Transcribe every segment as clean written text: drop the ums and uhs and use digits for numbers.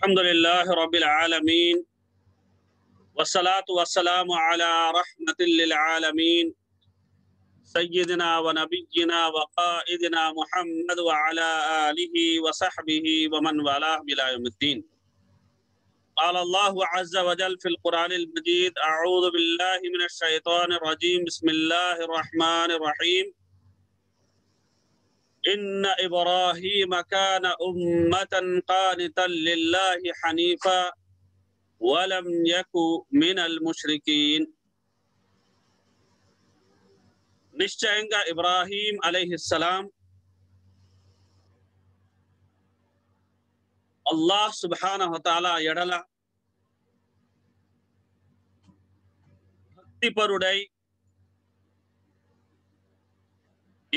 Alhamdulillah Rabbil Alameen Wassalatu wassalamu ala rahmatil lil alameen Sayyidina wa nabiyyina wa qaidina Muhammad wa ala alihi wa sahbihi wa man walah bila yawmiddin Qala Allahu azza wa jal fil Quranil Majid A'udhu billahi minash shaitanir rajim Bismillahir Rahmanir Rahim إن إبراهيم كان أمة قانتا لله حنيفا ولم يك من المشركين نشأ إبراهيم عليه السلام الله سبحانه وتعالى يدلا பக்திபருடை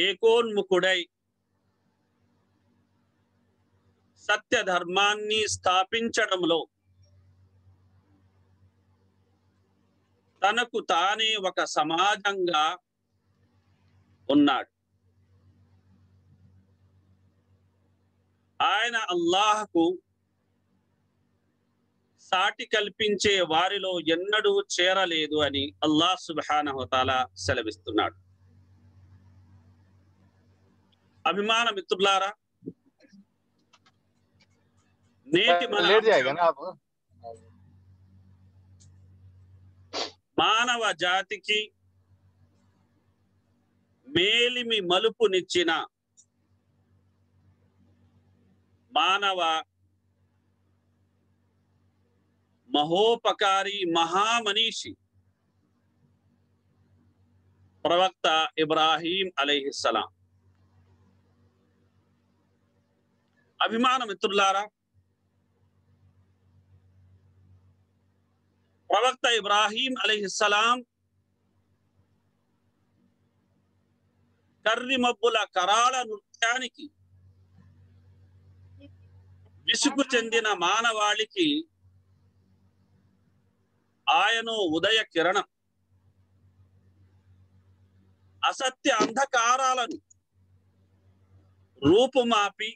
ஏகோன்முகடை సత్య ధర్మాన్ని స్థాపించడంలో తనకు తానే ఒక సమాజంగా ఉన్నాడు. ఆయన అల్లాహ్కు సాటి కల్పించే వారిలో ఎన్నడూ చేరలేదు అని అల్లాహ్ సుబ్హానహు వ తఆలా సెలవిస్తున్నాడు. అభిమాన మిత్రులారా ले जाएगा ना आप मानव जाति की మేలిమి మలుపునిచ్చిన మానవ మహోపకారి మహామనీషి ప్రవక్త ఇబ్రాహీం అలైహిస్సలాం అభిమాన మిత్రులారా प्रवक्ता इब्राहिम अलैहिस्सलाम कर्रिमब्बुल कराळ नृत्यानिकी विसुकु चंदिन मानवाळिकी आयनो उदय किरणं असत्य अंधकारालनु रूपमापि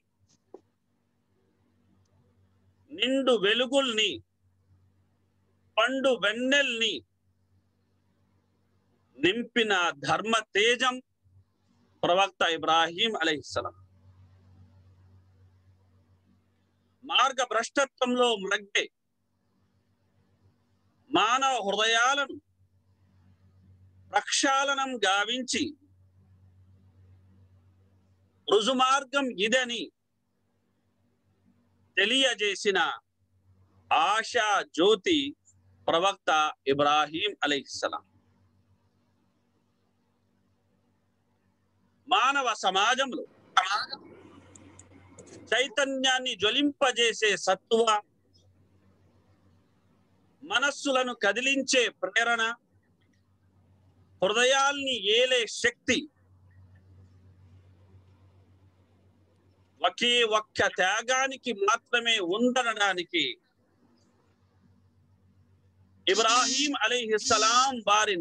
निंडु वेलुगुल्नि पंडु वेन्नेल्नी निंपिन धर्म तेजं प्रवक्त इब्राहिम अलैहिस्सलाम मार्ग भ्रष्टत्वंलो मग्ने मानव हृदयालनु प्रक्षालनं गाविंची रुजुमार्गं इदनी తెలియజేసిన आशा ज्योति प्रवक्ता इब्राहिम अलैहिस्सलाम मानव समाजंलो चैतन्यानि ज्वलिंपजेसे सत्त्व मनस्सुलनु कदिलिंचे प्रेरण हृदयाल्नि येले शक्ति ఒకే ఒక్క త్యాగానికి మాత్రమే ఉండడానికి ఇబ్రాహీం అలైహిస్సలాం వారి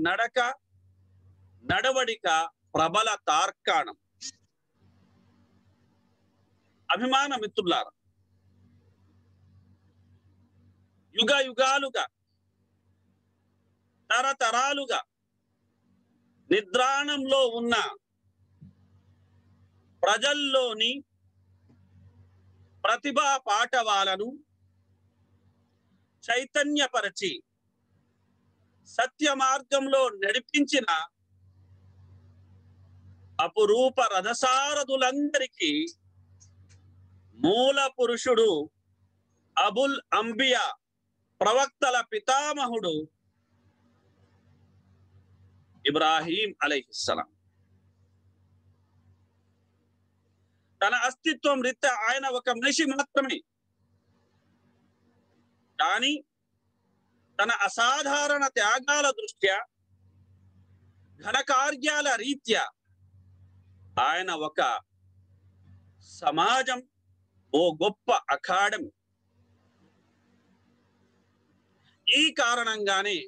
నడవడిక ప్రబల తార్కాణం. అభిమాన మిత్రులారా, యుగ యుగాలుగా తరతరాలుగా నిద్రాణంలో ఉన్న ప్రజల్లోని ప్రతిభా పాఠవాలను చైతన్యపరచి సత్య మార్గంలో నడిపించిన అపురూప రథసారథులందరికీ మూల పురుషుడు అబుల్ అంబియా ప్రవక్తల పితామహుడు ఇబ్రాహీం అలైహిస్సలాం. తన అస్తిత్వం రీత్యా ఆయన ఒక మనిషి మాత్రమే, కానీ తన అసాధారణ త్యాగాల దృష్ట్యా ఘనకార్యాల రీత్యా ఆయన ఒక సమాజం, ఓ గొప్ప అకాడమీ. ఈ కారణంగానే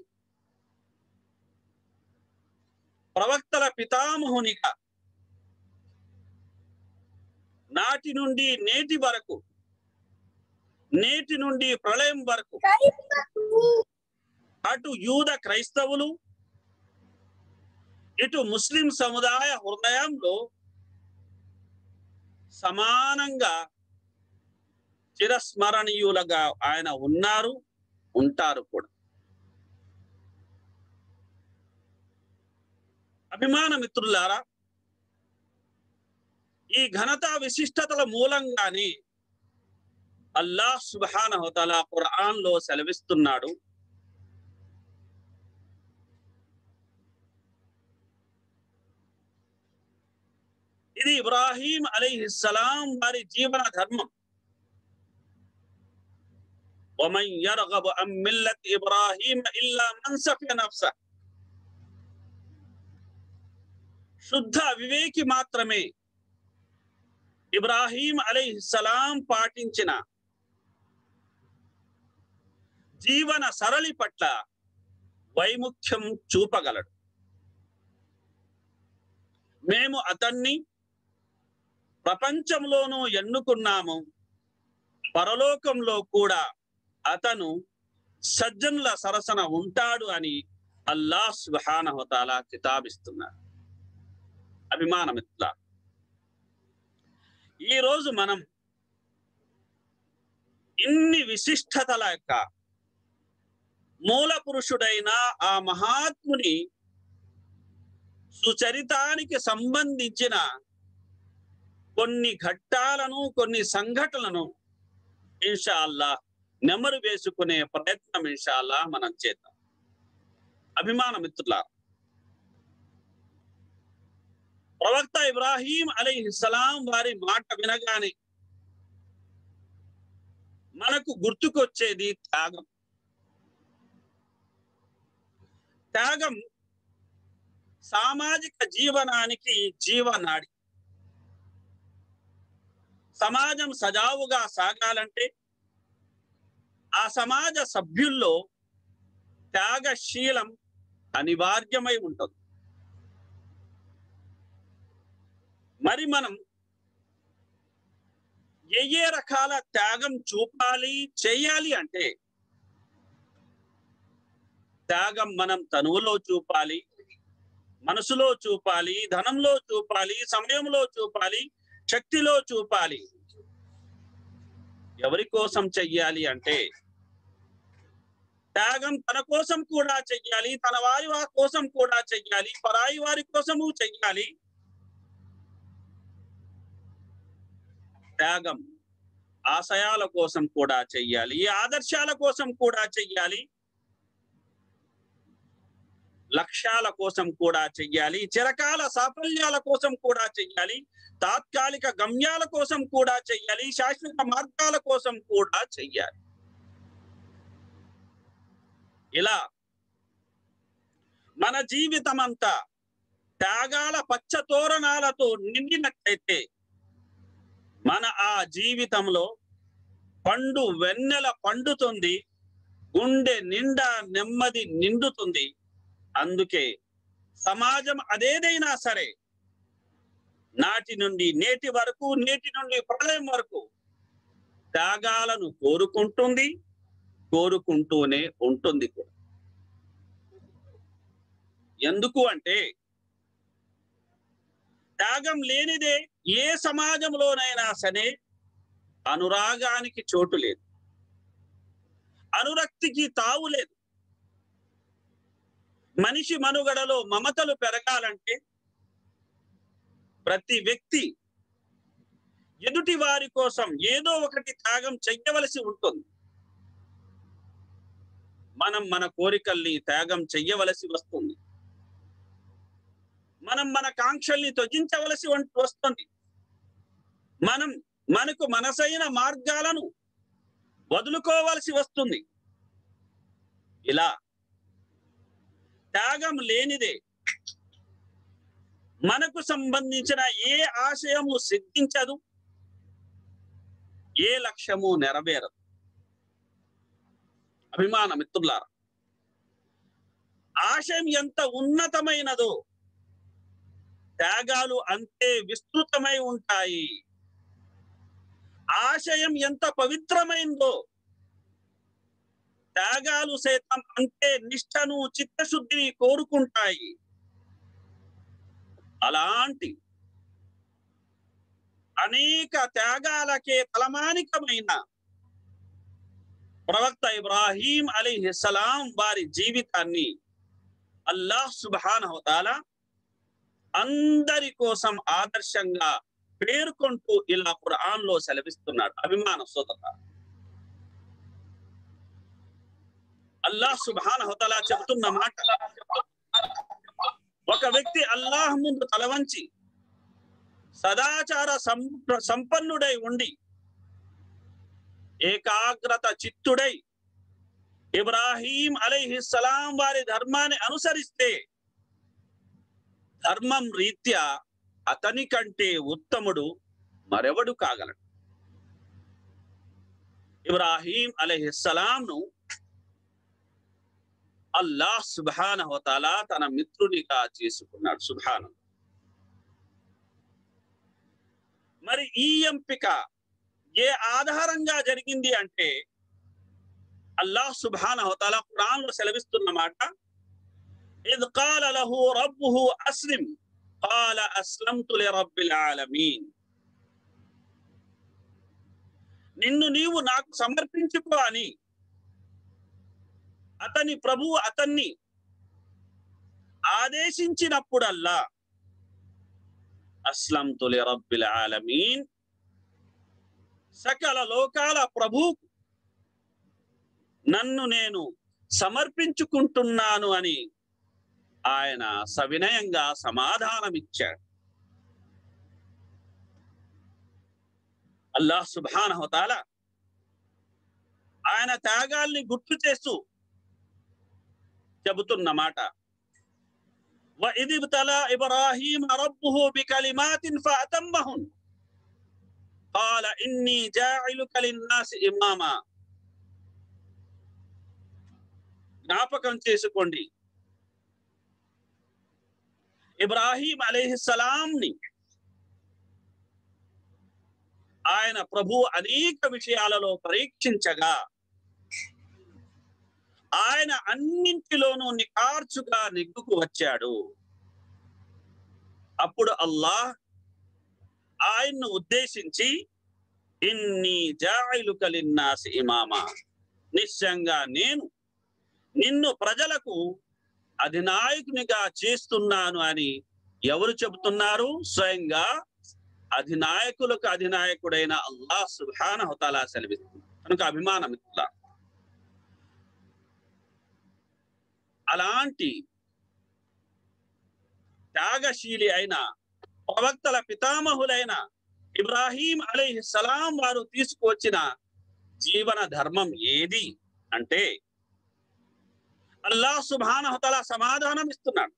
ప్రవక్తల పితామహునిగా నాటి నుండి నేటి వరకు నేటి నుండి ప్రళయం వరకు అటు యూద క్రైస్తవులు ఇటు ముస్లిం సముదాయ హృదయంలో సమానంగా చిరస్మరణీయులుగా ఆయన ఉన్నారు ఉంటారు కూడా. అభిమాన మిత్రులారా, ఈ ఘనత విశిష్టతల మూలంగానే అల్లాహ్ సుబ్హానహు వ తఆలా ఖురాన్ లో సెలవిస్తున్నాడు, ఇది ఇబ్రాహీం అలైహిస్సలాం వారి జీవన ధర్మం. వమన్ యర్గబు అన్ మిల్లతి ఇబ్రాహీమ ఇల్లా మన్ సఫియ నఫ్సహ్, శుద్ధ వివేకి మాత్రమే ఇబ్రాహీం అలైహిస్సలాం పాటించిన జీవన సరళి పట్ల వైముఖ్యం చూపగలడు. మేము అతన్ని ప్రపంచంలోనూ ఎన్నుకున్నాము, పరలోకంలో కూడా అతను సజ్జనుల సరసన ఉంటాడు అని అల్లాహ్ సుబ్హానహు వ తఆలా కితాబిస్తున్నాడు. అభిమానమిత్రులారా, ఈ రోజు మనం ఇన్ని విశిష్టతల యొక్క మూల పురుషుడైన ఆ మహాత్ముని సుచరితానికి సంబంధించిన కొన్ని ఘట్టాలను, కొన్ని సంఘటనలను ఇన్షా అల్లాహ్ నెమరు వేసుకునే ప్రయత్నం ఇన్షా అల్లాహ్ మనం చేద్దాం. అభిమాన మిత్రులారా, ప్రవక్త ఇబ్రాహీం అలైహిస్సలాం వారి మాట వినగానే మనకు గుర్తుకొచ్చేది త్యాగం. త్యాగం సామాజిక జీవనానికి జీవనాడి. సమాజం సజావుగా సాగాలంటే ఆ సమాజ సభ్యుల్లో త్యాగశీలం అనివార్యమై ఉంటుంది. మరి మనం ఏ ఏ రకాల త్యాగం చూపాలి, చేయాలి అంటే త్యాగం మనం తనువులో చూపాలి, మనసులో చూపాలి, ధనంలో చూపాలి, సమయంలో చూపాలి, శక్తిలో చూపాలి. ఎవరి కోసం చెయ్యాలి అంటే త్యాగం తన కోసం కూడా చెయ్యాలి, తన వారి కోసం కూడా చెయ్యాలి, పరాయి వారి కోసము చెయ్యాలి. త్యాగం ఆశయాల కోసం కూడా చెయ్యాలి, ఆదర్శాల కోసం కూడా చెయ్యాలి, లక్ష్యాల కోసం కూడా చెయ్యాలి, చిరకాల సాఫల్యాల కోసం కూడా చెయ్యాలి, తాత్కాలిక గమ్యాల కోసం కూడా చెయ్యాలి, శాశ్వత మార్గాల కోసం కూడా చెయ్యాలి. ఇలా మన జీవితం అంతా త్యాగాల పచ్చ తోరణాలతో నిండినట్లయితే మన ఆ జీవితంలో పండు వెన్నెల పండుతుంది, గుండె నిండా నెమ్మది నిండుతుంది. అందుకే సమాజం అదేదైనా సరే నాటి నుండి నేటి వరకు, నేటి నుండి ప్రళయం వరకు త్యాగాలను కోరుకుంటుంది, కోరుకుంటూనే ఉంటుంది కూడా. ఎందుకు అంటే త్యాగం లేనిదే ఏ సమాజంలోనైనా సరే అనురాగానికి చోటు లేదు, అనురక్తికి తావు లేదు. మనిషి మనుగడలో మమతలు పెరగాలంటే ప్రతి వ్యక్తి ఎదుటి వారి కోసం ఏదో ఒకటి త్యాగం చెయ్యవలసి ఉంటుంది. మనం మన కోరికల్ని త్యాగం చెయ్యవలసి వస్తుంది, మనం మన కాంక్షల్ని త్యజించవలసి వస్తుంది, మనం మనకు మనసైన మార్గాలను వదులుకోవాల్సి వస్తుంది. ఇలా త్యాగం లేనిదే మనకు సంబంధించిన ఏ ఆశయము సిద్ధించదు, ఏ లక్ష్యము నెరవేరదు. అభిమాన మిత్రులారా, ఆశయం ఎంత ఉన్నతమైనదో త్యాగాలు అంతే విస్తృతమై ఉంటాయి. ఆశయం ఎంత పవిత్రమైందో, త్యాగాలు సైతం అంతే నిష్ఠను చిత్తశుద్ధిని కోరుకుంటాయి. అలాంటి అనేక త్యాగాలకే తలమానికమైన ప్రవక్త ఇబ్రాహీం అలైహిస్సలాం వారి జీవితాన్ని అల్లాహ్ సుబ్హానహు తాలా అందరి కోసం ఆదర్శంగా పేర్కొంటూ ఇలా ఖురాన్లో సెలవిస్తున్నాడు. అభిమాన సోదరా, అల్లాహ్ సుబ్హానహు తాలా చెప్తున్న మాట, ఒక వ్యక్తి అల్లాహ్ ముందు తలవంచి సదాచార సంపన్నుడై ఉండి ఏకాగ్రత చిత్తుడై ఇబ్రాహీం అలైహిస్సలాం వారి ధర్మాన్ని అనుసరిస్తే ధర్మం రీత్యా అతని కంటే ఉత్తముడు మరెవడు కాగలడు. ఇబ్రాహీం అలైహిస్సలాంను అల్లాహ్ సుబ్హానహు వ తఆలా తన మిత్రునిగా చేసుకున్నాడు. సుబ్హానహు. మరి ఈ ఎంపిక ఏ ఆధారంగా జరిగింది అంటే అల్లాహ్ సుబ్హానహు వ తఆలా ఖురాన్లో సెలవిస్తున్నమాట, ఇద్ ఖాల లహు రబ్బుహు అస్లిమ్ قال اسلمت لرب العالمين. నిన్ను నీవు నాకు సమర్పించుకో అని అతని ప్రభువు అతన్ని ఆదేశించినప్పుడల్లా అస్లమ్తు లిరబ్బిల్ ఆలమీన్, సకల లోకాల ప్రభువు నన్ను నేను సమర్పించుకుంటున్నాను అని ఆయన సవినయంగా సమాధానమిచ్చాడు. అల్లాహ్ సుబ్హానహు వ తఆలా ఆయన త్యాగాల్ని గుర్తు చేస్తూ చెబుతున్నమాట, వ ఇదిబ్తలా ఇబ్రాహీమ రబ్బుహు బికలిమాతిన్ ఫఅతమ్మహున్ ఖాల ఇన్నీ జాయిలుక లిన్నాసి ఇమామా. జ్ఞాపకం చేసుకోండి, ఇబ్రాహీం అలైహిస్సలాంని ఆయన ప్రభు అనేక విషయాలలో పరీక్షించగా ఆయన అన్నింటిలోనూ నిఖార్చుగా నెగ్గుకు వచ్చాడు. అప్పుడు అల్లాహ్ ఆయన్ను ఉద్దేశించి ఇన్ని జాయిలుక లిన్నాసి ఇమామా, నిశ్చయంగా నేను నిన్ను ప్రజలకు అధినాయకునిగా చేస్తున్నాను అని ఎవరు చెబుతున్నారు? స్వయంగా అధినాయకులకు అధినాయకుడైన అల్లాహ్ సుబ్హానహు వ తఆలా సెలవిస్తున్నాడు. కనుక అభిమాన మిత్రులారా, అలాంటి త్యాగశీలి అయిన ప్రవక్తల పితామహులైన ఇబ్రాహీం అలైహిస్సలాం వారు తీసుకువచ్చిన జీవన ధర్మం ఏది అంటే అల్లాహ్ సుబ్హానహు వ తఆలా సమాధానం ఇస్తున్నాడు,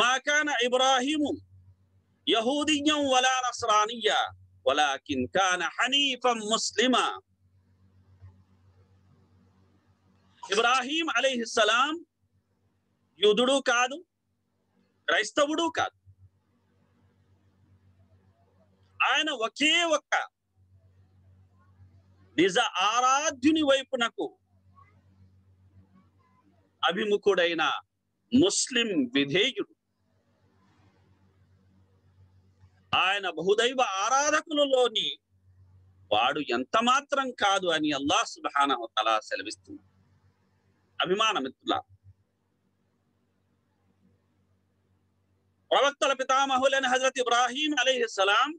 మా కాన ఇబ్రాహీము యహూదియ్యం వలా నస్రానియ్య వలాకిన్ కాన హనీఫం ముస్లిమా. ఇబ్రాహీం అలైహిస్సలాం యూదుడు కాదు, క్రైస్తవుడు కాదు, ఆయన ఒకే ఒక్క నిజ ఆరాధ్యుని వైపునకు అభిముఖుడైన ముస్లిం విధేయుడు. ఆయన బహుదైవ ఆరాధకులలోని వాడు ఎంత మాత్రం కాదు అని అల్లాహ్ సుబ్హానహు వ తఆలా సెలవిస్తున్నాడు. అభిమాన మిత్రులారా, ప్రవక్తల పితామహులైన హజరత్ ఇబ్రాహీం అలైహిస్సలాం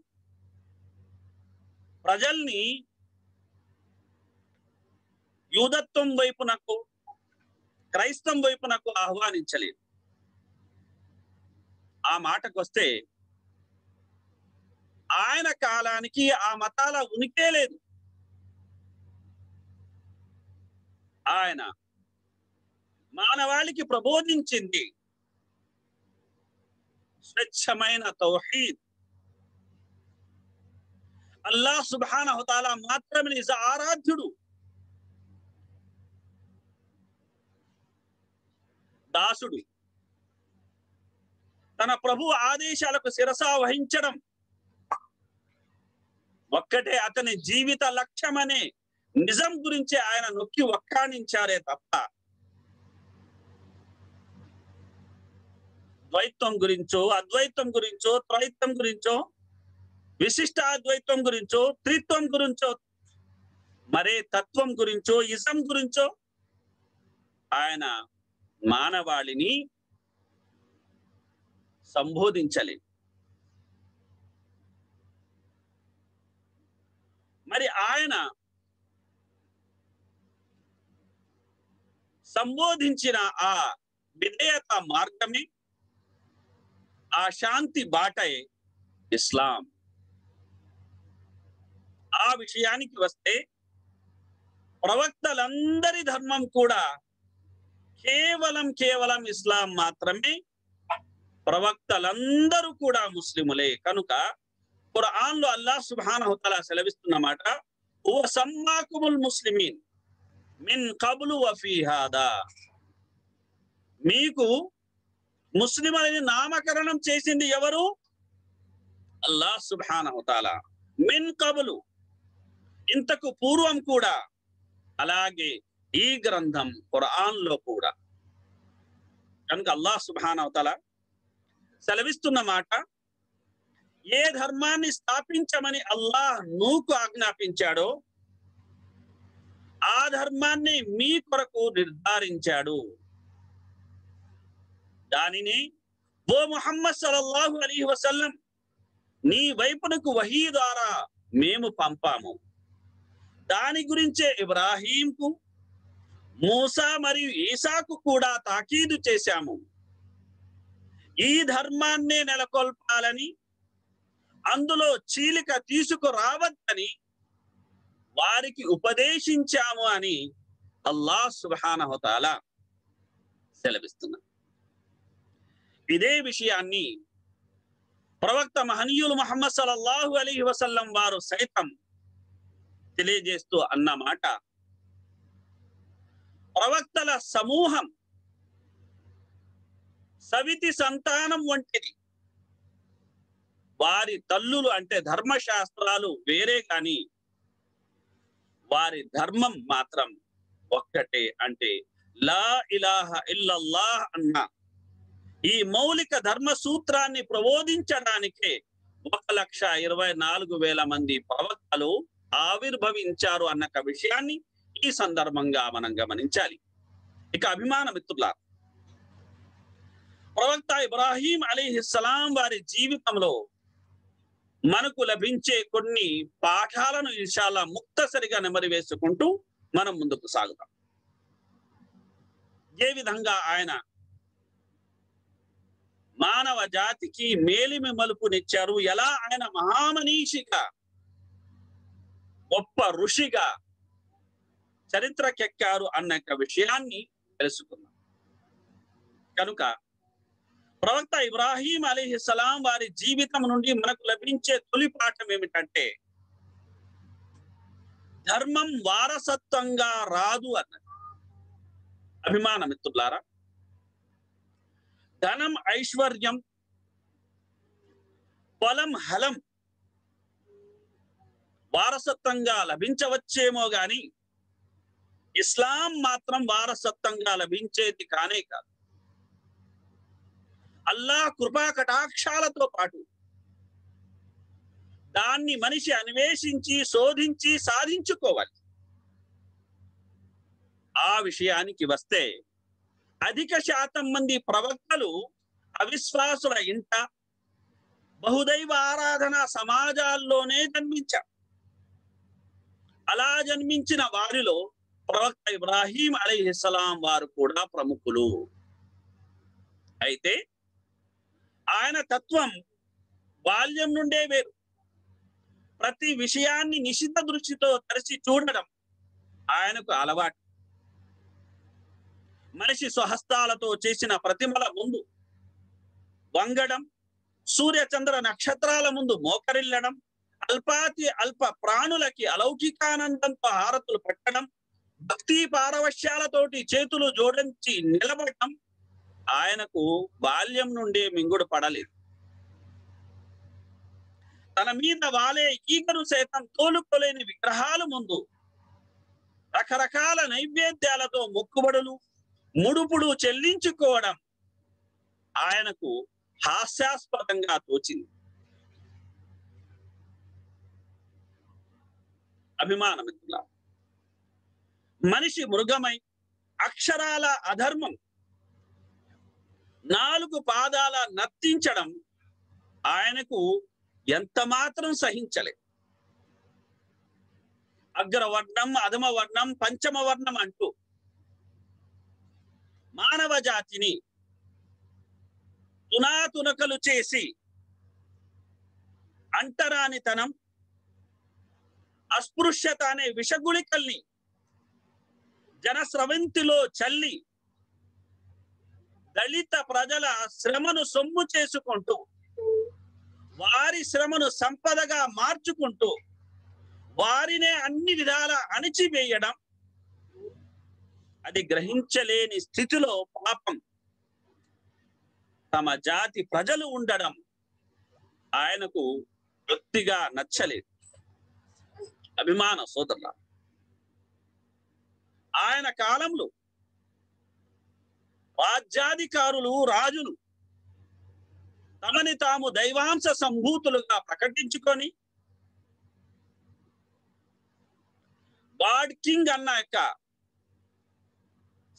ప్రజల్ని యూదత్వం వైపునకు, క్రైస్తవం వైపునకు ఆహ్వానించలేదు. ఆ మాటకు వస్తే ఆయన కాలానికి ఆ మతాల ఉనికే లేదు. ఆయన మానవాళికి ప్రబోధించింది స్వచ్ఛమైన తౌహీద్. అల్లాహ్ సుబ్హానహు వ తఆలా మాత్రమే నిజ ఆరాధ్యుడు, దాసుడు. తన ప్రభు ఆదేశాలకు శిరసా వహించడం, ఒక్కటే అతని జీవిత లక్ష్యమని నిజం గురించి ఆయన నొక్కి ఒక్కానించారే తప్ప ద్వైతం గురించో అద్వైతం గురించో త్రైత్వం గురించో విశిష్ట అద్వైతం గురించో త్రిత్వం గురించో మరే తత్వం గురించో ఇజం గురించో ఆయన మానవాళిని సంబోధించలేదు. మరి ఆయన సంబోధించిన ఆ విధేయత మార్గమే, ఆ శాంతి బాటే ఇస్లాం. ఆ విషయానికి వస్తే ప్రవక్తలందరి ధర్మం కూడా కేవలం కేవలం ఇస్లాం మాత్రమే. ప్రవక్తలందరూ కూడా ముస్లిములే. కనుక ఖురాన్ లో అల్లాహ్ సుబ్హానహు వ తఆలా సెలవిస్తున్నమాట, ఓ సమ్మాకుముల్ ముస్లిమీన్ మిన్ కబ్లు వ ఫీ హాదా, మీకు ముస్లిములని నామకరణం చేసింది ఎవరు? అల్లాహ్ సుబ్హానహు వ తఆలా. మిన్ కబ్లు, ఇంతకు పూర్వం కూడా, అలాగే ఈ గ్రంథం ఖురాన్ లో కూడా. కనుక అల్లాహ్ సుబ్హానహు వ తఆలా సెలవిస్తున్న మాట, ఏ ధర్మాన్ని స్థాపించమని అల్లాహ్ నూకు ఆజ్ఞాపించాడో ఆ ధర్మాన్ని మీ కొరకు నిర్ధారించాడు. దానిని ఓ ముహమ్మద్ సల్లల్లాహు అలైహి వసల్లం నీ వైపునకు వహీ ద్వారా మేము పంపాము. దాని గురించే ఇబ్రాహీంకు, మూసా మరియు ఈసాకు కూడా తాకీదు చేశాము. ఈ ధర్మాన్నే నెలకొల్పాలని, అందులో చీలిక తీసుకురావద్దని వారికి ఉపదేశించాము అని అల్లాహ్ సుబ్హానహు వ తఆలా సెలవిస్తున్నారు. ఇదే విషయాన్ని ప్రవక్త మహనీయులు ముహమ్మద్ సల్లల్లాహు అలైహి వసల్లం వారు సైతం తెలియజేస్తూ అన్నమాట. ప్రవక్తల సమూహం సవితి సంతానం వంటిది. వారి తల్లులు అంటే ధర్మశాస్త్రాలు వేరే, కానీ వారి ధర్మం మాత్రం ఒక్కటే. అంటే లా ఇలాహ ఇల్లల్లాహ్ అన్న ఈ మౌలిక ధర్మ సూత్రాన్ని ప్రబోధించడానికే 1,24,000 మంది ప్రవక్తలు ఆవిర్భవించారు అన్న విషయాన్ని ఈ సందర్భంగా మనం గమనించాలి. ఇక అభిమాన మిత్రులారా, ప్రవక్త ఇబ్రాహీం అలైహిస్సలాం వారి జీవితంలో మనకు లభించే కొన్ని పాఠాలను ఇన్షాల్లా ముక్తసరిగా నెమరి వేసుకుంటూ మనం ముందుకు సాగుతాం. ఏ విధంగా ఆయన మానవ జాతికి మేలిమి మలుపునిచ్చారు, ఎలా ఆయన మహామనీషిగా గొప్ప ఋషిగా చరిత్రకెక్కారు అన్న విషయాన్ని తెలుసుకున్నాం. కనుక ప్రవక్త ఇబ్రాహీం అలైహిస్సలాం వారి జీవితం నుండి మనకు లభించే తొలి పాఠం ఏమిటంటే, ధర్మం వారసత్వంగా రాదు అన్నది. అభిమాన మిత్రులారా, ధనం, ఐశ్వర్యం, పొలం, హలం వారసత్వంగా లభించవచ్చేమో గాని ఇస్లాం మాత్రం వారసత్వంగా లభించేది కానే కాదు. అల్లాహ్ కృపా కటాక్షాలతో పాటు దాన్ని మనిషి అన్వేషించి శోధించి సాధించుకోవాలి. ఆ విషయానికి వస్తే అధిక శాతం మంది ప్రవక్తలు అవిశ్వాసుల ఇంట బహుదైవ ఆరాధన సమాజాల్లోనే జన్మించారు. అలా జన్మించిన వారిలో ప్రవక్త ఇబ్రాహీం అలైహిస్సలాం వారు కూడా ప్రముఖులు. అయితే ఆయన తత్వం బాల్యం నుండే వేరు. ప్రతి విషయాన్ని నిశిత దృష్టితో తరిచి చూడడం ఆయనకు అలవాటు. మనిషి స్వహస్తాలతో చేసిన ప్రతిమల ముందు వంగడం, సూర్యచంద్ర నక్షత్రాల ముందు మోకరిల్లడం, అల్ప ప్రాణులకి అలౌకికానందంతో హారతులు పట్టడం, భక్తి పారవశ్యాలతోటి చేతులు జోడించి నిలబడడం ఆయనకు బాల్యం నుండే మింగుడు పడలేదు. తన మీద వాలే ఈగను సైతం తోలుకోలేని విగ్రహాలు ముందు రకరకాల నైవేద్యాలతో మొక్కుబడులు ముడుపులు చెల్లించుకోవడం ఆయనకు హాస్యాస్పదంగా తోచింది. అభిమానమిత్రుల, మనిషి మృగమై అక్షరాల అధర్మం, నాలుగు పాదాల నర్తించడం ఆయనకు ఎంత మాత్రం సహించలే. అగ్రవర్ణం, అధమ వర్ణం, పంచమ వర్ణం అంటూ మానవ జాతిని తునాతునకలు చేసి అంటరానితనం, అస్పృశ్యత అనే విషగుళికల్ని జనస్రవంతిలో చల్లి దళిత ప్రజల శ్రమను సొమ్ము చేసుకుంటూ వారి శ్రమను సంపదగా మార్చుకుంటూ వారినే అన్ని విధాల అణిచివేయడం, అది గ్రహించలేని స్థితిలో పాపం తమ జాతి ప్రజలు ఉండడం ఆయనకు వృత్తిగా నచ్చలేదు. అభిమాన సోదరుల, ఆయన కాలంలో రాజ్యాధికారులు, రాజులు తమని తాము దైవాంశ సంభూతులుగా ప్రకటించుకొని గాడ్ కింగ్ అన్న యొక్క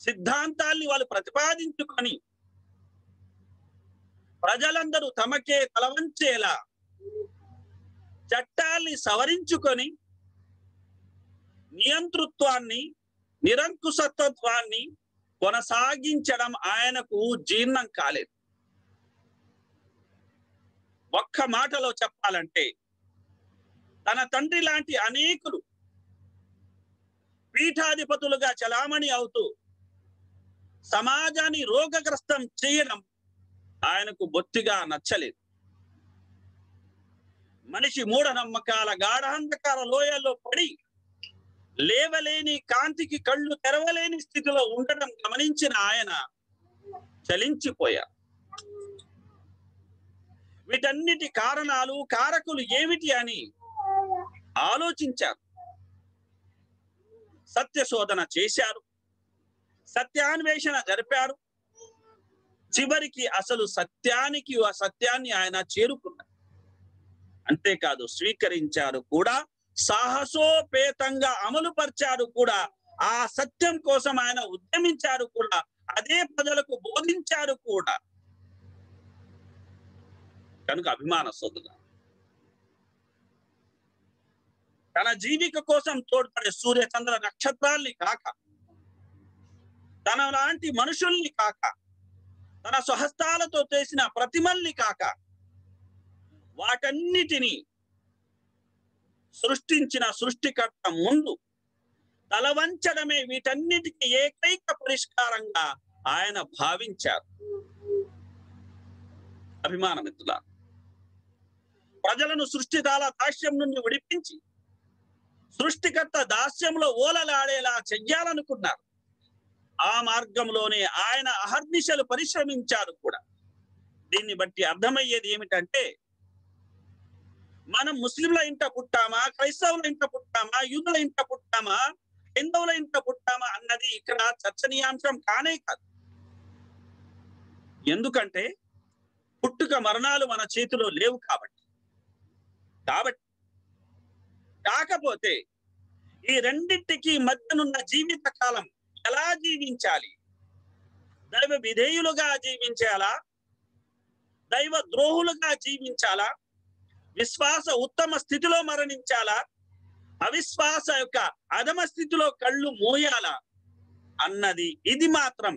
సిద్ధాంతాన్ని వాళ్ళు ప్రతిపాదించుకొని ప్రజలందరూ తమకే తలవంచేలా చట్టాల్ని సవరించుకొని నియంతృత్వాన్ని, నిరంకుశత్వాన్ని కొనసాగించడం ఆయనకు జీర్ణం కాలేదు. ఒక్క మాటలో చెప్పాలంటే తన తండ్రి లాంటి అనేకులు పీఠాధిపతులుగా చలామణి అవుతూ సమాజాన్ని రోగగ్రస్తం చేయడం ఆయనకు బొత్తిగా నచ్చలేదు. మనిషి మూఢనమ్మకాల గాఢాంధకార లోయల్లో పడి లేవలేని, కాంతికి కళ్ళు తెరవలేని స్థితిలో ఉండడం గమనించిన ఆయన చలించిపోయారు. వీటన్నిటి కారణాలు, కారకులు ఏమిటి అని ఆలోచించారు. సత్యశోధన చేశారు, సత్యాన్వేషణ జరిపారు. చివరికి అసలు సత్యాన్ని ఆయన చేరుకున్నారు. అంతేకాదు, స్వీకరించారు కూడా, సాహసోపేతంగా అమలు పరిచారు కూడా, ఆ సత్యం కోసం ఆయన ఉద్యమించారు కూడా, అదే ప్రజలకు బోధించారు కూడా. కనుక అభిమాన సోదరుల, తన జీవిక కోసం తోడ్పడే సూర్య చంద్ర నక్షత్రాల్ని కాక, తన లాంటి మనుషుల్ని కాక, తన స్వహస్తాలతో చేసిన ప్రతిమల్ని కాక, వాటన్నిటినీ సృష్టించిన సృష్టికర్త ముందు తలవంచడమే వీటన్నిటికీ ఏకైక పరిష్కారంగా ఆయన భావించారు. అభిమానమిత్రుల, ప్రజలను సృష్టితాల దాస్యం నుండి విడిపించి సృష్టికర్త దాస్యంలో ఓలలాడేలా చెయ్యాలనుకున్నారు. ఆ మార్గంలోనే ఆయన అహర్నిశలు పరిశ్రమించారు కూడా. దీన్ని బట్టి అర్థమయ్యేది ఏమిటంటే, మనం ముస్లింల ఇంట పుట్టామా, క్రైస్తవుల ఇంట పుట్టామా, యూదుల ఇంట పుట్టామా, హిందువుల ఇంట పుట్టామా అన్నది ఇక్కడ చర్చనీయాంశం కానే కాదు. ఎందుకంటే పుట్టుక మరణాలు మన చేతిలో లేవు కాబట్టి. కాకపోతే ఈ రెండింటికి మధ్యనున్న జీవిత కాలం ఎలా జీవించాలి? దైవ విధేయులుగా జీవించాలా, దైవ ద్రోహులుగా జీవించాలా, విశ్వాస ఉత్తమ స్థితిలో మరణించాలా, అవిశ్వాస యొక్క అధమ స్థితిలో కళ్ళు మూయాలా అన్నది, ఇది మాత్రం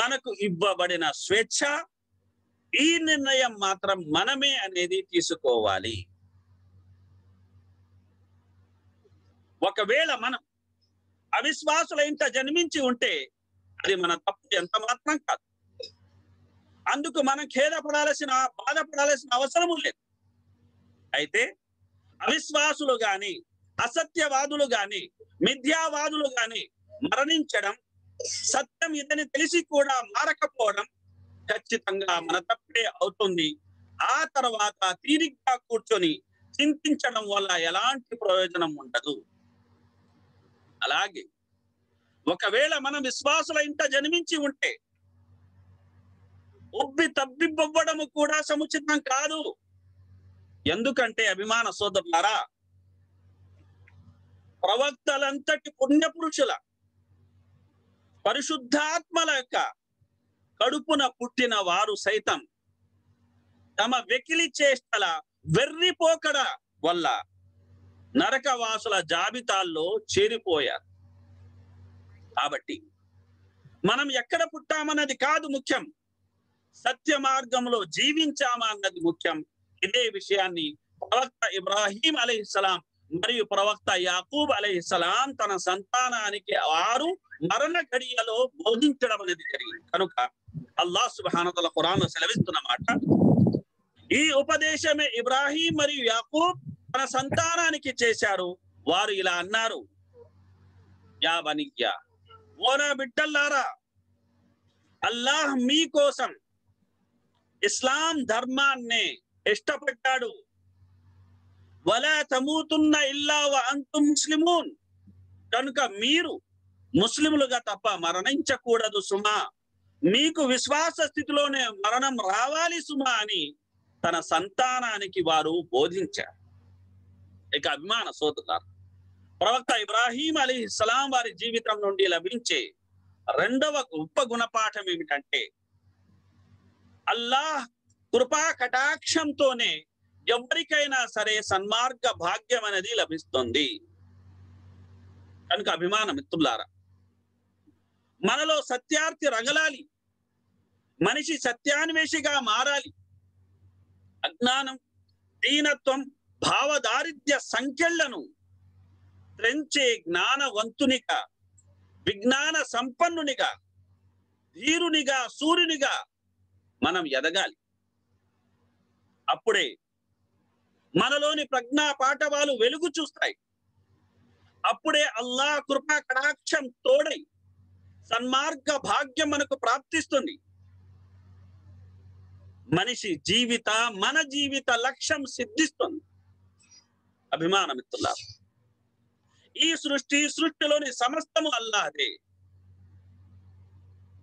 మనకు ఇవ్వబడిన స్వేచ్ఛ, ఈ నిర్ణయం మాత్రం మనమే అనేది తీసుకోవాలి. ఒకవేళ మనం అవిశ్వాసుల ఇంత జన్మించి ఉంటే అది మన తప్పు ఎంత మాత్రం కాదు. అందుకు మనం బాధపడాల్సిన అవసరము లేదు. అయితే అవిశ్వాసులు గాని, అసత్యవాదులు గాని, మిథ్యావాదులు గాని మరణించడం, సత్యం ఇదని తెలిసి కూడా మారకపోవడం ఖచ్చితంగా మన తప్పే అవుతుంది. ఆ తర్వాత తీరిగ్గా కూర్చొని చింతించడం వల్ల ఎలాంటి ప్రయోజనం ఉండదు. అలాగే ఒకవేళ మనం విశ్వాసుల ఇంట జన్మించి ఉంటే ఉబ్బి తబ్బిబ్బవ్వడం కూడా సముచితం కాదు. ఎందుకంటే అభిమాన సోదరులారా, ప్రవక్తలంతటి పుణ్యపురుషుల పరిశుద్ధాత్మల యొక్క కడుపున పుట్టిన వారు సైతం తమ వెకిలి చేష్టల వెర్రిపోకడ వల్ల నరకవాసుల జాబితాల్లో చేరిపోయారు. కాబట్టి మనం ఎక్కడ పుట్టామన్నది కాదు ముఖ్యం, సత్య మార్గంలో జీవించామా అన్నది ముఖ్యం. ఇదే విషయాన్ని ప్రవక్త ఇబ్రాహీం అలైహిస్సలాం మరియు ప్రవక్త యాకూబ్ అలైహిస్సలాం తన సంతానానికి వారు మరణ గడియలో బోధించడం అనేది జరిగింది. కనుక అల్లాహ్ సుబ్హానహు వ తఆలా ఖురాన్లో సెలవిస్తున్నమాట, ఈ ఉపదేశమే ఇబ్రాహీం మరియు యాకూబ్ తన సంతానానికి చేశారు. వారు ఇలా అన్నారు, యా బనియ్య, ఓ నా బిడ్డలారా, అల్లాహ్ మీ కోసం ఇస్లాం ధర్మాన్ని ఇష్టపడ్డాడు. వలా తమూతున్న ఇల్లా వ అంతుం ముస్లిమూన్, కనుక మీరు ముస్లిములుగా తప్ప మరణించకూడదు సుమా, మీకు విశ్వాస స్థితిలోనే మరణం రావాలి సుమా అని తన సంతానానికి వారు బోధించారు. ఇక అభిమాన సోదరులారా, ప్రవక్త ఇబ్రాహీం అలైహిస్సలాం వారి జీవితం నుండి లభించే రెండవ గొప్ప గుణపాఠం ఏమిటంటే, అల్లాహ్ కృపా కటాక్షంతోనే ఎవరికైనా సరే సన్మార్గ భాగ్యం అనేది లభిస్తుంది. కనుక అభిమాన మిత్రులారా, మనలో సత్యార్థి రగలాలి, మనిషి సత్యాన్వేషిగా మారాలి. అజ్ఞానం, దీనత్వం, భావదారిద్ర్య సంఖ్యలను త్రెంచే జ్ఞానవంతునిగా, విజ్ఞాన సంపన్నునిగా, ధీరునిగా, సూర్యునిగా మనం ఎదగాలి. అప్పుడే మనలోని ప్రజ్ఞా పాఠవాలు వెలుగు చూస్తాయి. అప్పుడే అల్లాహ్ కృపా కటాక్షం తోడై సన్మార్గ భాగ్యం మనకు ప్రాప్తిస్తుంది. మనిషి జీవిత మన జీవిత లక్ష్యం సిద్ధిస్తుంది. అభిమాన మిత్రులారా, ఈ సృష్టిలోని సమస్తము అల్లాహ్దే.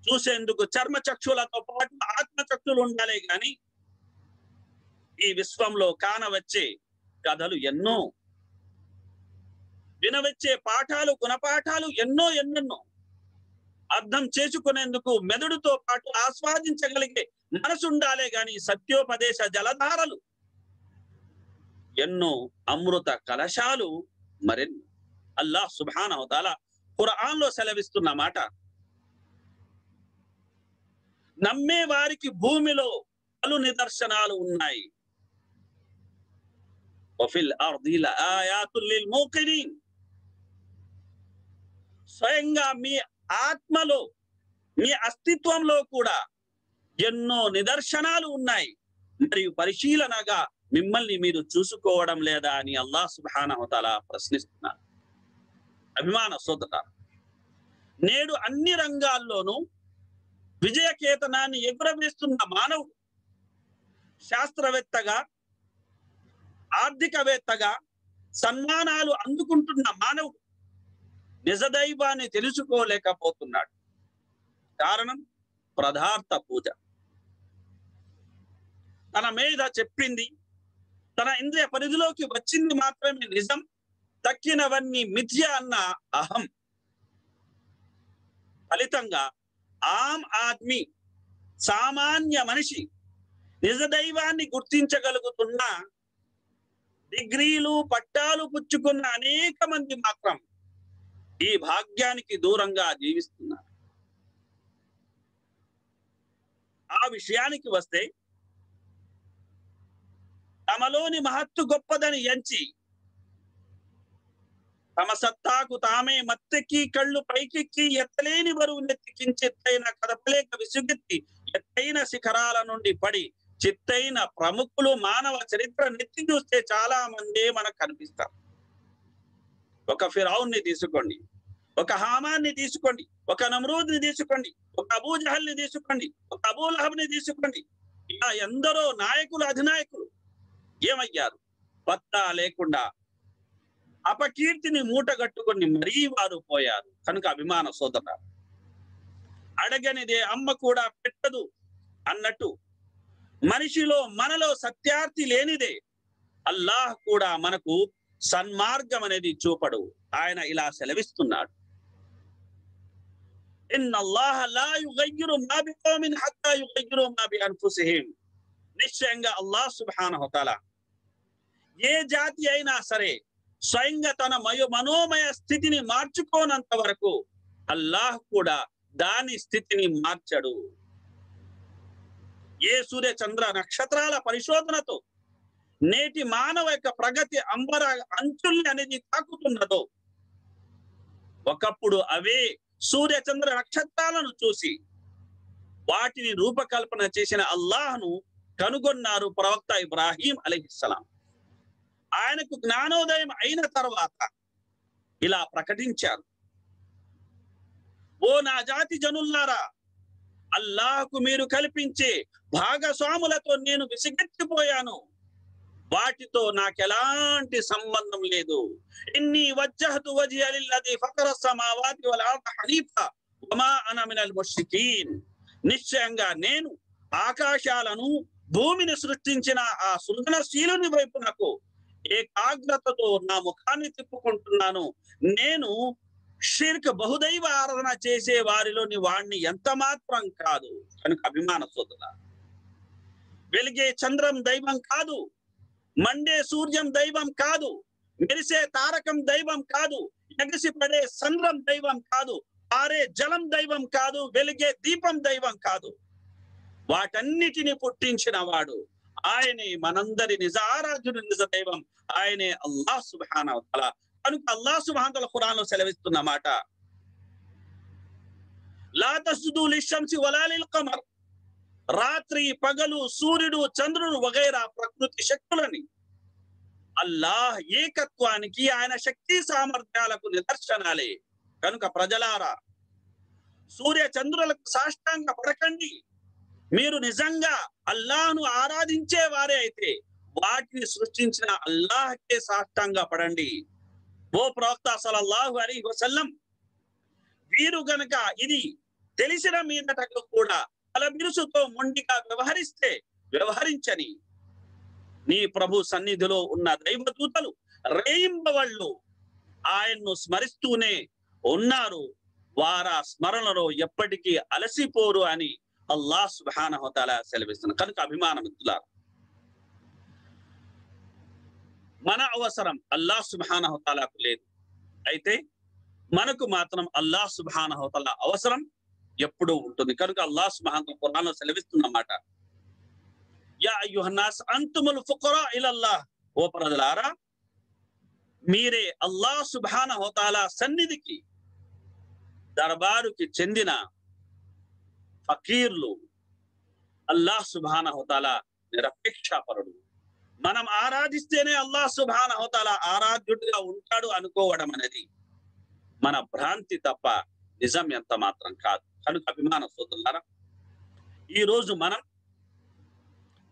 చూసేందుకు చర్మ చక్షులతో పాటు ఆత్మచక్షులు ఉండాలి. కానీ ఈ విశ్వంలో కానవచ్చే కథలు ఎన్నో, వినవచ్చే పాఠాలు, గుణపాఠాలు ఎన్నో ఎన్నెన్నో. అర్థం చేసుకునేందుకు మెదడుతో పాటు ఆస్వాదించగలిగే మనసు ఉండాలే గాని సత్యోపదేశ జలధారలు ఎన్నో, అమృత కలశాలు మరెన్నో. అల్లాహ్ సుబ్హానహు వ తఆలా ఖురాన్లో సెలవిస్తున్న మాట, నమ్మే వారికి భూమిలో పలు నిదర్శనాలు ఉన్నాయి. స్వయంగా మీ ఆత్మలో, మీ అస్తిత్వంలో కూడా ఎన్నో నిదర్శనాలు ఉన్నాయి. మరియు పరిశీలనగా మిమ్మల్ని మీరు చూసుకోవడం లేదా అని అల్లాహ్ సుబ్హానహు వ తఆలా ప్రశ్నిస్తున్నారు. అభిమాన సోదరులారా, నేడు అన్ని రంగాల్లోనూ విజయకేతనాన్ని ఎగురవేస్తున్న మానవుడు శాస్త్రవేత్తగా, ఆర్థికవేత్తగా సన్మానాలు అందుకుంటున్న మానవుడు నిజదైవాన్ని తెలుసుకోలేకపోతున్నాడు. కారణం పదార్థ పూజ. తన మీద చెప్పింది, తన ఇంద్రియ పరిధిలోకి వచ్చింది మాత్రమే నిజం, తక్కినవన్నీ మిథ్య అన్న అహం. ఫలితంగా ఆమ్ ఆద్మీ, సామాన్య మనిషి నిజదైవాన్ని గుర్తించగలుగుతున్న, డిగ్రీలు పట్టాలు పుచ్చుకున్న అనేక మంది మాత్రం ఈ భాగ్యానికి దూరంగా జీవిస్తున్నారు. ఆ విషయానికి వస్తే, తమలోని మహత్తు గొప్పదని ఎంచి తమ సత్తాకు తామే మత్తెక్కి, కళ్ళు పైకెక్కి, ఎత్తలేని బరువునెత్తి, కించెత్తైన కదపలేక విసుగెత్తి, ఎత్తైన శిఖరాల నుండి పడి చిత్తైన ప్రముఖులు, మానవ చరిత్ర నెత్తి చూస్తే చాలా మందే మనకు కనిపిస్తారు. ఒక ఫిరౌన్ని తీసుకోండి, ఒక హామాన్ని తీసుకోండి, ఒక నమ్రూద్ని తీసుకోండి, ఒక అబూ జహల్ని తీసుకోండి, ఒక అబూ లహబ్ని తీసుకోండి. ఈ ఎందరో నాయకులు అధినాయకులు ఏమయ్యారు? పత్తా లేకుండా అపకీర్తిని మూటగట్టుకొని మరీ వారు పోయారు. కనుక అభిమాన సోదర, అడగనిదే అమ్మ కూడా పెట్టదు అన్నట్టు మనిషిలో మనలో సత్యార్థి లేనిదే అల్లాహ్ కూడా మనకు సన్మార్గం అనేది చూపడు. ఆయన ఇలా సెలవిస్తున్నాడు, నిశ్చయంగా అల్లాహ్ సుబ్హానహు వతఆలా ఏ జాతి అయినా సరే స్వయంగా తన మనోమయ స్థితిని మార్చుకోనంత వరకు అల్లాహ్ కూడా దాని స్థితిని మార్చడు. ఏ సూర్య చంద్ర నక్షత్రాల పరిశోధనతో నేటి మానవ యొక్క ప్రగతి అంబర అంచుల్ని అనేది తాకుతున్నదో, ఒకప్పుడు అవే సూర్య చంద్ర నక్షత్రాలను చూసి వాటిని రూపకల్పన చేసిన అల్లాహ్ను కనుగొన్నారు ప్రవక్త ఇబ్రాహీం అలైహిస్సలాం. ఆయనకు జ్ఞానోదయం అయిన తర్వాత ఇలా ప్రకటించారు, ఓ నా జాతి జనులారా, అల్లాహ్కు మీరు కల్పించే భాగస్వాములతో నేను విసిగెత్తిపోయాను, వాటితో నాకెలాంటి సంబంధం లేదు. ఇన్ని వజ్జహతు వజ్హియ లిల్లదీ ఫతర సమావాతి వల్ అర్ద హనీఫా వమా అనా మినల్ ముష్రికీన్. నిశ్చయంగా నేను ఆకాశాలను భూమిని సృష్టించిన ఆ సృజనశీలుని వైపు నాకు ఏకాగ్రతతో నా ముఖాన్ని తిప్పుకుంటున్నాను, నేను షిర్క్ బహుదైవ ఆరాధన చేసే వారిలోని వాణ్ణి ఎంత మాత్రం కాదు. కనుక అభిమాన సోదర, వెలిగే చంద్రం దైవం కాదు, మండే సూర్యం దైవం కాదు, మెరిసే తారకం దైవం కాదు, ఎగసి పడే చంద్రం దైవం కాదు, పారే జలం దైవం కాదు, వెలిగే దీపం దైవం కాదు. వాటన్నిటిని పుట్టించిన వాడు ఆయనే, మనందరి నిజ ఆరాధ్యుడు, నిజ దైవం ఆయనే అల్లాహ్ సుబ్హానహు వ తఆలా. కనుక అల్లాహ్ సుబ్హానహు వ తఆలా ఖురాన్లో సెలవిస్తున్న మాట, లా తస్జుదు లిషమ్సి వలా లిల్ ఖమర్. రాత్రి పగలు సూర్యుడు చంద్రుడు వగైరా ప్రకృతి శక్తులని అల్లాహ్ ఏకత్వానికి ఆయన శక్తి సామర్థ్యాలకు నిదర్శనాలే. కనుక ప్రజలారా, సూర్య చంద్రులకు సాష్టాంగ పడకండి. మీరు నిజంగా అల్లాహ్ను ఆరాధించే వారే అయితే వాటిని సృష్టించిన అల్లాహ్కే సాష్టాంగ పడండి. ఓ ప్రవక్త సల్లల్లాహు అలైహి వసల్లం, వీరు గనక ఇది తెలిసిన మీదటకు కూడా తలబిరుసుతో మొండిగా వ్యవహరించని నీ ప్రభు సన్నిధిలో ఉన్న దైవదూతలు రేయింబవళ్ళు ఆయన్ను స్మరిస్తూనే ఉన్నారు, వారా స్మరణలో ఎప్పటికీ అలసిపోరు అని అల్లాహ్ సుబ్హానహు వ తఆలా సెలవిస్తున్నారు. కనుక అభిమానమిత్రులారా, మన అవసరం అల్లాహ్ సుబ్హానహు వ తఆలాకు లేదు, అయితే మనకు మాత్రం అల్లాహ్ సుబ్హానహు వ తఆలా అవసరం ఎప్పుడూ ఉంటుంది. కనుక అల్లాహ్ సుబ్హానహు వ తఆలా ఖురాన్లో సెలవిస్తున్నమాట, యా అయ్యుహన్నాస్ అంతుముల్ ఫుఖరా ఇలల్లాహ్. ఓ ప్రజలారా, మీరే అల్లాహ్ సుబ్హానహు వ తఆలా సన్నిధికి దర్బారుకి చెందిన ఫకీర్లు. అల్లాహ్ సుబ్హానహు వ తఆలా నిరపేక్షపరుడు. మనం ఆరాధిస్తేనే అల్లాహ్ సుబ్హానహు వ తఆలా ఆరాధ్యుడిగా ఉంటాడు అనుకోవడం అనేది మన భ్రాంతి తప్ప నిజం ఎంత మాత్రం కాదు. కనుక అభిమాన సోదరులారా, ఈ రోజు మనం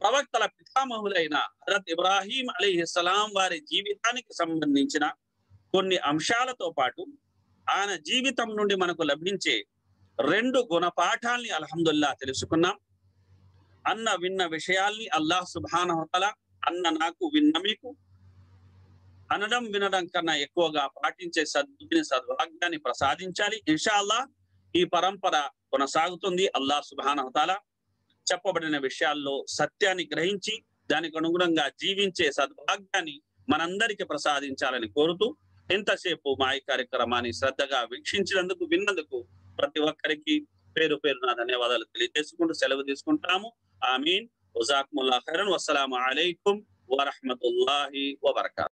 ప్రవక్తల పితామహులైన హజరత్ ఇబ్రాహీం అలైహిస్సలాం వారి జీవితానికి సంబంధించిన కొన్ని అంశాలతో పాటు ఆయన జీవితం నుండి మనకు లభించే రెండు గుణపాఠాల్ని అల్హమ్దుల్లా తెలుసుకున్నాం. అన్న విన్న విషయాల్ని అల్లాహ్ సుబ్హానహు వ తఆలా, అన్న నాకు విన్న మీకు, అనడం వినడం కన్నా ఎక్కువగా పాటించే సద్బుద్ధిని సద్భాగ్యాన్ని ప్రసాదించాలి. ఇన్షా అల్లాహ్ ఈ పరంపర కొనసాగుతుంది. అల్లాహ్ సుబ్హానహు వ తఆలా చెప్పబడిన విషయాల్లో సత్యాన్ని గ్రహించి దానికి అనుగుణంగా జీవించే సద్భాగ్యాన్ని మనందరికీ ప్రసాదించాలని కోరుతూ, ఎంతసేపు మా ఈ కార్యక్రమాన్ని శ్రద్ధగా వీక్షించినందుకు విన్నందుకు ప్రతి ఒక్కరికి పేరు పేరు నా ధన్యవాదాలు తెలియజేసుకుంటూ సెలవు తీసుకుంటాము. ఆమీన్. వజాకుముల్లాహు ఖైరన్. వస్సలాము అలైకుం వరహ్మతుల్లాహి వబరకాతుహు.